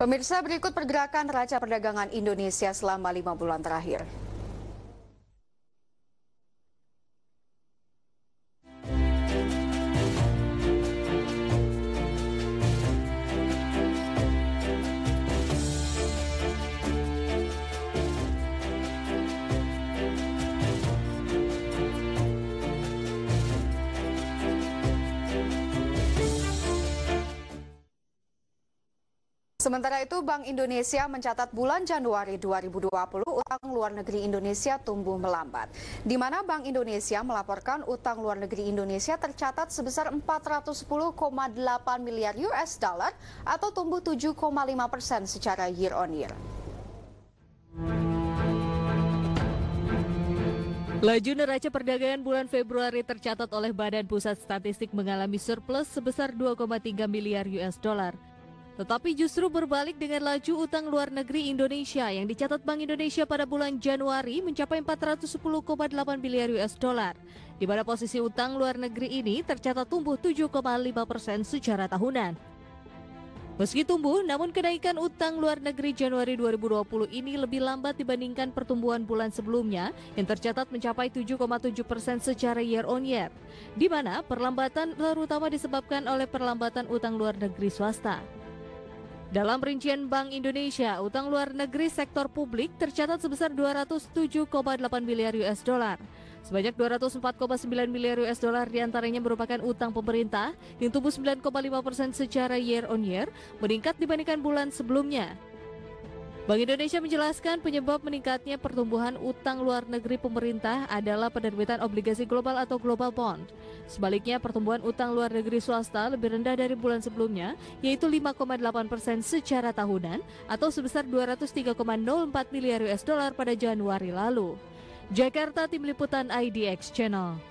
Pemirsa, berikut pergerakan neraca perdagangan Indonesia selama 5 bulan terakhir. Sementara itu, Bank Indonesia mencatat bulan Januari 2020 utang luar negeri Indonesia tumbuh melambat. Di mana Bank Indonesia melaporkan utang luar negeri Indonesia tercatat sebesar 410,8 miliar US dollar atau tumbuh 7,5% secara year on year. Laju neraca perdagangan bulan Februari tercatat oleh Badan Pusat Statistik mengalami surplus sebesar 2,3 miliar US dollar. Tetapi justru berbalik dengan laju utang luar negeri Indonesia yang dicatat Bank Indonesia pada bulan Januari mencapai 410,8 miliar US dollar, di mana posisi utang luar negeri ini tercatat tumbuh 7,5% secara tahunan. Meski tumbuh, namun kenaikan utang luar negeri Januari 2020 ini lebih lambat dibandingkan pertumbuhan bulan sebelumnya yang tercatat mencapai 7,7% secara year on year, di mana perlambatan terutama disebabkan oleh perlambatan utang luar negeri swasta. Dalam rincian Bank Indonesia, utang luar negeri sektor publik tercatat sebesar 207,8 miliar US dollar. Sebanyak 204,9 miliar US dollar diantaranya merupakan utang pemerintah yang tumbuh 9,5% secara year on year, meningkat dibandingkan bulan sebelumnya. Bank Indonesia menjelaskan penyebab meningkatnya pertumbuhan utang luar negeri pemerintah adalah penerbitan obligasi global atau global bond. Sebaliknya, pertumbuhan utang luar negeri swasta lebih rendah dari bulan sebelumnya, yaitu 5,8% secara tahunan atau sebesar 203,04 miliar US dollar pada Januari lalu. Jakarta, Tim Liputan IDX Channel.